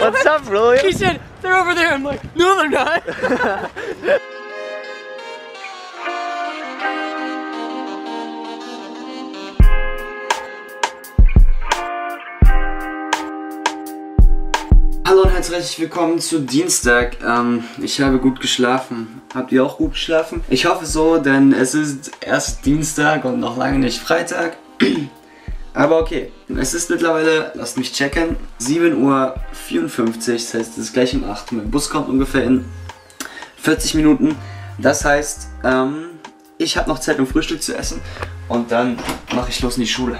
What's up, William? He said, they're over there. I'm like, no, they're not. Hallo und herzlich willkommen zu Dienstag. Ich habe gut geschlafen. Habt ihr auch gut geschlafen? Ich hoffe so, denn es ist erst Dienstag und noch lange nicht Freitag. Aber okay, es ist mittlerweile, lasst mich checken, 7:54 Uhr, das heißt, es ist gleich um 8 Uhr. Mein Bus kommt ungefähr in 40 Minuten. Das heißt, ich habe noch Zeit, um Frühstück zu essen und dann mache ich los in die Schule.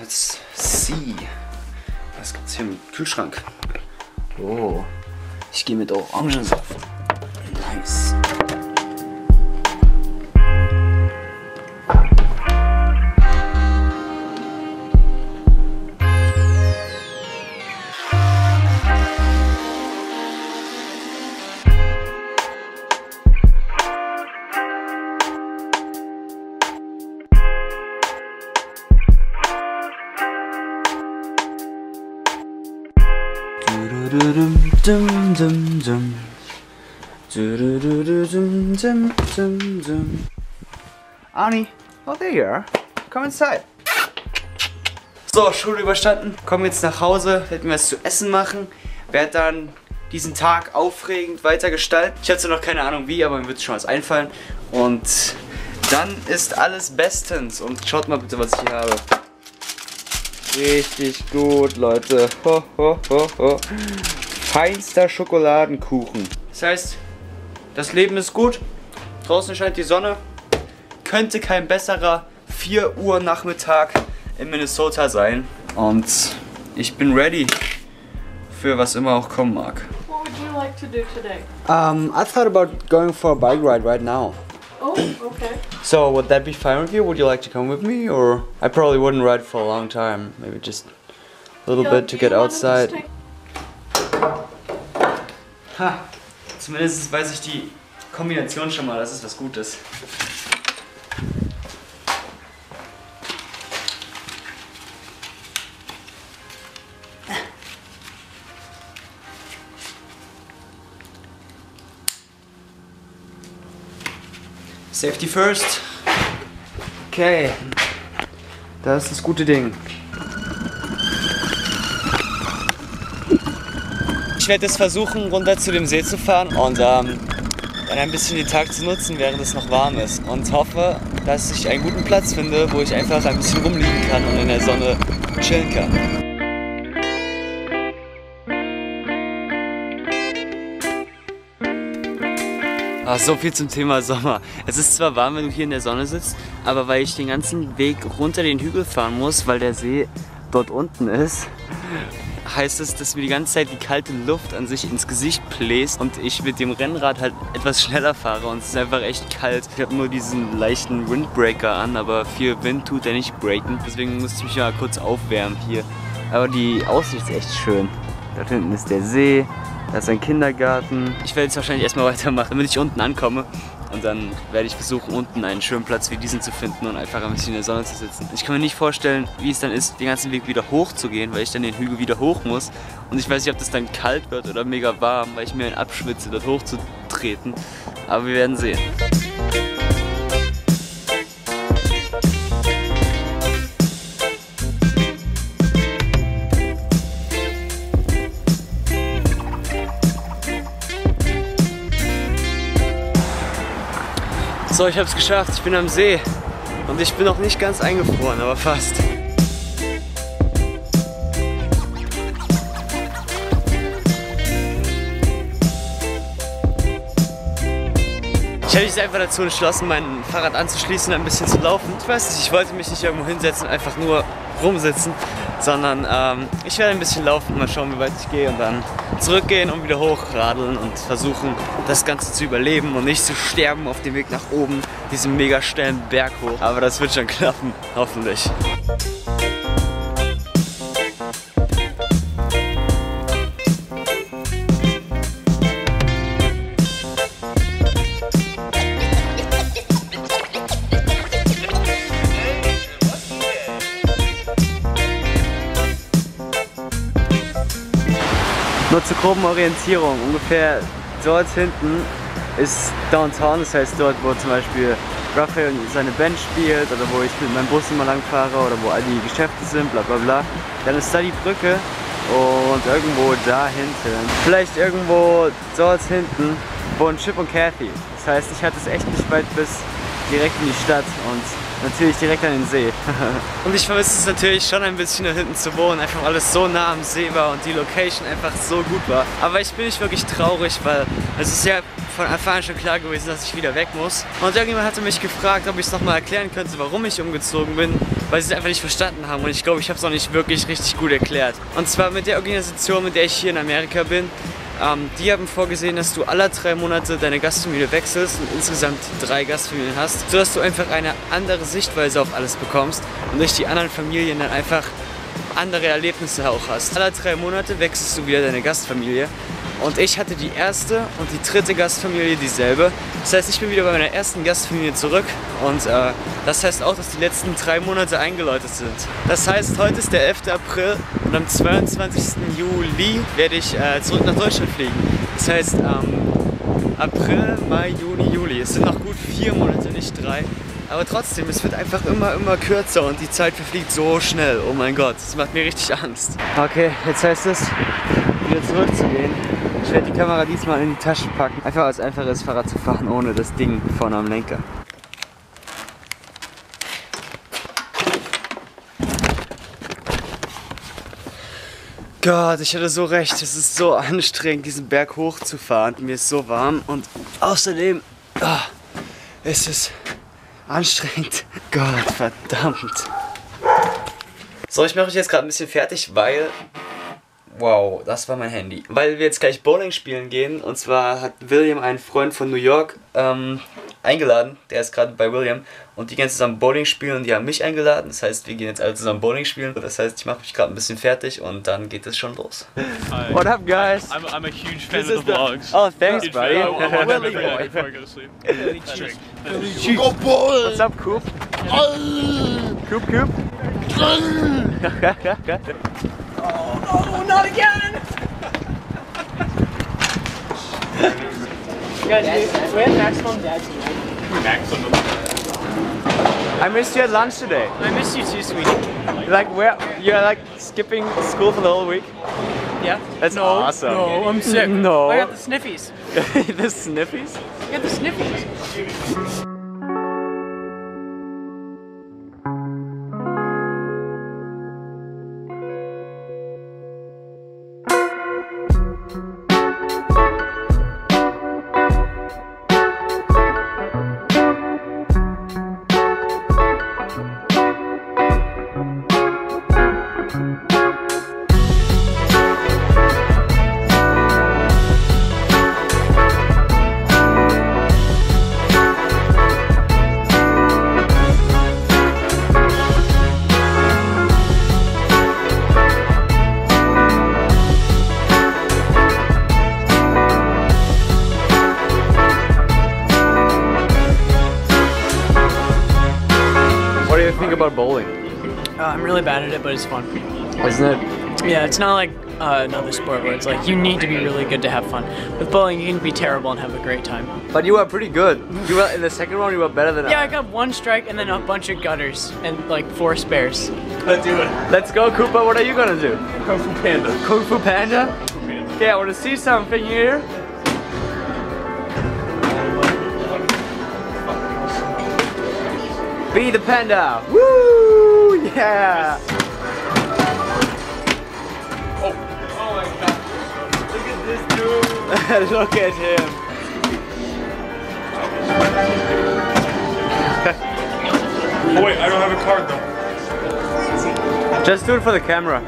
Let's see. Was gibt's hier im Kühlschrank? Oh, ich gehe mit Orangensaft. Nice. Arnie, oh, there you are. Come inside. So, Schule überstanden. Komme jetzt nach Hause, werde mir was zu essen machen. Werde dann diesen Tag aufregend weitergestalten. Ich hatte noch keine Ahnung wie, aber mir wird schon was einfallen. Und dann ist alles bestens. Und schaut mal bitte, was ich hier habe. Richtig gut, Leute. Ho, ho, ho, ho. Feinster Schokoladenkuchen. Das heißt, das Leben ist gut. Draußen scheint die Sonne. Könnte kein besserer 4 Uhr Nachmittag in Minnesota sein. Und ich bin ready für was immer auch kommen mag. What would you like to do today? I thought about going for a bike ride right now. Oh, okay. So would that be fine with you? Would you like to come with me? Or I probably wouldn't ride for a long time. Maybe just a little bit to get outside. Ha, zumindest weiß ich die Kombination schon mal, das ist was Gutes. Safety first. Okay, das ist das gute Ding. Ich werde jetzt versuchen, runter zu dem See zu fahren und dann ein bisschen den Tag zu nutzen, während es noch warm ist. Und hoffe, dass ich einen guten Platz finde, wo ich einfach ein bisschen rumliegen kann und in der Sonne chillen kann. Ach, so viel zum Thema Sommer. Es ist zwar warm, wenn du hier in der Sonne sitzt, aber weil ich den ganzen Weg runter den Hügel fahren muss, weil der See dort unten ist, heißt es, dass mir die ganze Zeit die kalte Luft an sich ins Gesicht bläst und ich mit dem Rennrad halt etwas schneller fahre und es ist einfach echt kalt. Ich habe nur diesen leichten Windbreaker an, aber viel Wind tut er nicht breaken. Deswegen musste ich mich mal kurz aufwärmen hier. Aber die Aussicht ist echt schön. Da hinten ist der See. Das ist ein Kindergarten. Ich werde jetzt wahrscheinlich erstmal weitermachen, damit ich unten ankomme. Und dann werde ich versuchen, unten einen schönen Platz wie diesen zu finden und einfach ein bisschen in der Sonne zu sitzen. Ich kann mir nicht vorstellen, wie es dann ist, den ganzen Weg wieder hoch zu gehen, weil ich dann den Hügel wieder hoch muss. Und ich weiß nicht, ob das dann kalt wird oder mega warm, weil ich mir einen abschwitze, dort hochzutreten. Aber wir werden sehen. So, ich hab's geschafft, ich bin am See und ich bin noch nicht ganz eingefroren, aber fast. Ich hätte mich einfach dazu entschlossen, mein Fahrrad anzuschließen und ein bisschen zu laufen. Ich weiß nicht, ich wollte mich nicht irgendwo hinsetzen, einfach nur rumsitzen. sondern ich werde ein bisschen laufen, mal schauen, wie weit ich gehe und dann zurückgehen und wieder hochradeln und versuchen, das Ganze zu überleben und nicht zu sterben auf dem Weg nach oben, diesen mega steilen Berg hoch. Aber das wird schon klappen, hoffentlich. Nur zur groben Orientierung, ungefähr dort hinten ist Downtown, das heißt dort, wo zum Beispiel Raphael seine Band spielt oder wo ich mit meinem Bus immer lang fahre oder wo all die Geschäfte sind, bla bla bla. Dann ist da die Brücke und irgendwo da hinten, vielleicht irgendwo dort hinten wohnen Chip und Kathy. Das heißt, ich hatte es echt nicht weit bis direkt in die Stadt und natürlich direkt an den See. Und ich vermisse es natürlich schon ein bisschen, da hinten zu wohnen, einfach weil alles so nah am See war und die Location einfach so gut war. Aber ich bin nicht wirklich traurig, weil es ist ja von Anfang an schon klar gewesen, dass ich wieder weg muss. Und irgendjemand hatte mich gefragt, ob ich es nochmal erklären könnte, warum ich umgezogen bin, weil sie es einfach nicht verstanden haben. Und ich glaube, ich habe es auch nicht wirklich richtig gut erklärt. Und zwar mit der Organisation, mit der ich hier in Amerika bin. Die haben vorgesehen, dass du alle 3 Monate deine Gastfamilie wechselst und insgesamt 3 Gastfamilien hast, sodass du einfach eine andere Sichtweise auf alles bekommst und durch die anderen Familien dann einfach andere Erlebnisse auch hast. Alle 3 Monate wechselst du wieder deine Gastfamilie und ich hatte die erste und die dritte Gastfamilie dieselbe. Das heißt, ich bin wieder bei meiner ersten Gastfamilie zurück und das heißt auch, dass die letzten 3 Monate eingeläutet sind. Das heißt, heute ist der 11. April und am 22. Juli werde ich zurück nach Deutschland fliegen. Das heißt, April, Mai, Juni, Juli. Es sind noch gut 4 Monate, nicht 3. Aber trotzdem, es wird einfach immer kürzer und die Zeit verfliegt so schnell. Oh mein Gott, das macht mir richtig Angst. Okay, jetzt heißt es, wieder zurückzugehen. Ich werde die Kamera diesmal in die Tasche packen. Einfach als einfaches Fahrrad zu fahren, ohne das Ding vorne am Lenker. Gott, ich hatte so recht. Es ist so anstrengend, diesen Berg hochzufahren. Mir ist so warm und außerdem ist es anstrengend. Gott, verdammt. So, ich mache mich jetzt gerade ein bisschen fertig, weil... Wow, das war mein Handy. Weil wir jetzt gleich Bowling spielen gehen. Und zwar hat William einen Freund von New York eingeladen. Der ist gerade bei William. Und die gehen zusammen Bowling spielen und die haben mich eingeladen. Das heißt, wir gehen jetzt alle zusammen Bowling spielen. Das heißt, ich mache mich gerade ein bisschen fertig und dann geht es schon los. Hi. What up, guys? I'm a huge fan of the vlogs. Oh, thanks, buddy. William. Go bowling. What's up, Coop? Coop, Coop. Oh, not again! Guys, we're at Maximum Dad's meal. Maximum. I missed you at lunch today. I missed you too, sweetie. Like, where you're like skipping school for the whole week? Yeah. That's awesome. No, I'm sick. No. I got the sniffies. The sniffies? I got the sniffies. About bowling? I'm really bad at it, but it's fun. Isn't it? Yeah, it's not like another sport where it's like you need to be really good to have fun. With bowling, you can be terrible and have a great time. But you were pretty good. You were in the second round. You were better than. Yeah, I got 1 strike and then a bunch of gutters and like 4 spares. Let's do it. Let's go, Koopa. What are you gonna do? Kung Fu Panda. Kung Fu Panda? Okay, I want to see something here. Be the panda! Woo! Yeah! Oh, oh my god! Look at this dude! Look at him! Oh wait, I don't have a card though. Just do it for the camera.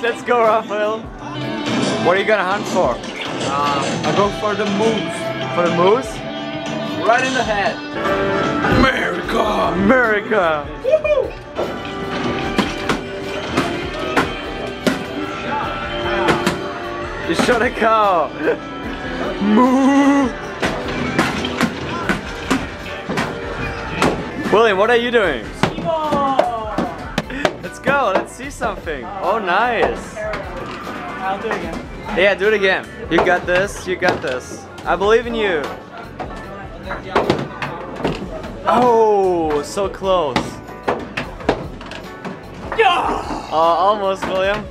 Let's go, Raphael. What are you gonna hunt for? I go for the moose. For the moose? Right in the head. America! America! Woohoo! You shot a cow! Moo! William, what are you doing? Let's go, let's see something. Oh, nice. I'll do it again. Yeah, do it again. You got this, you got this. I believe in you. Oh, so close. Oh, almost, William.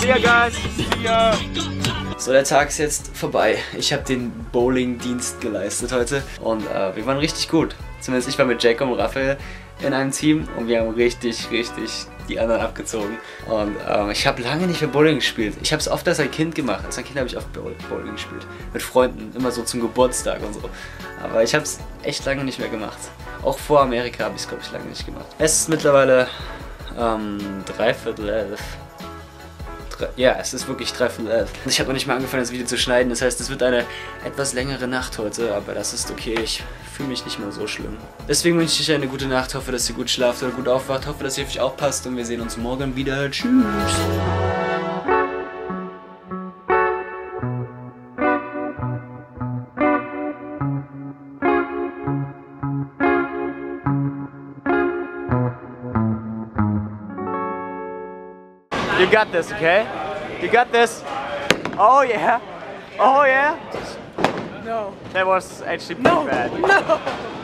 See ya, guys. See ya. So, der Tag ist jetzt vorbei. Ich habe den Bowling-Dienst geleistet heute und wir waren richtig gut. Zumindest ich war mit Jacob und Raphael in einem Team und wir haben richtig die anderen abgezogen. Und ich habe lange nicht mehr Bowling gespielt. Ich habe es oft als ein Kind gemacht. Als ein Kind habe ich oft Bowling gespielt. Mit Freunden, immer so zum Geburtstag und so. Aber ich habe es echt lange nicht mehr gemacht. Auch vor Amerika habe ich es, glaube ich, lange nicht gemacht. Es ist mittlerweile 11:15. Ja, es ist wirklich 11:03. Ich habe noch nicht mal angefangen, das Video zu schneiden. Das heißt, es wird eine etwas längere Nacht heute, aber das ist okay. Ich fühle mich nicht mehr so schlimm. Deswegen wünsche ich euch eine gute Nacht. Hoffe, dass ihr gut schlaft oder gut aufwacht. Hoffe, dass ihr auf euch aufpasst und wir sehen uns morgen wieder. Tschüss. You got this, okay? You got this. Oh yeah. Oh yeah. No. That was actually pretty bad. No.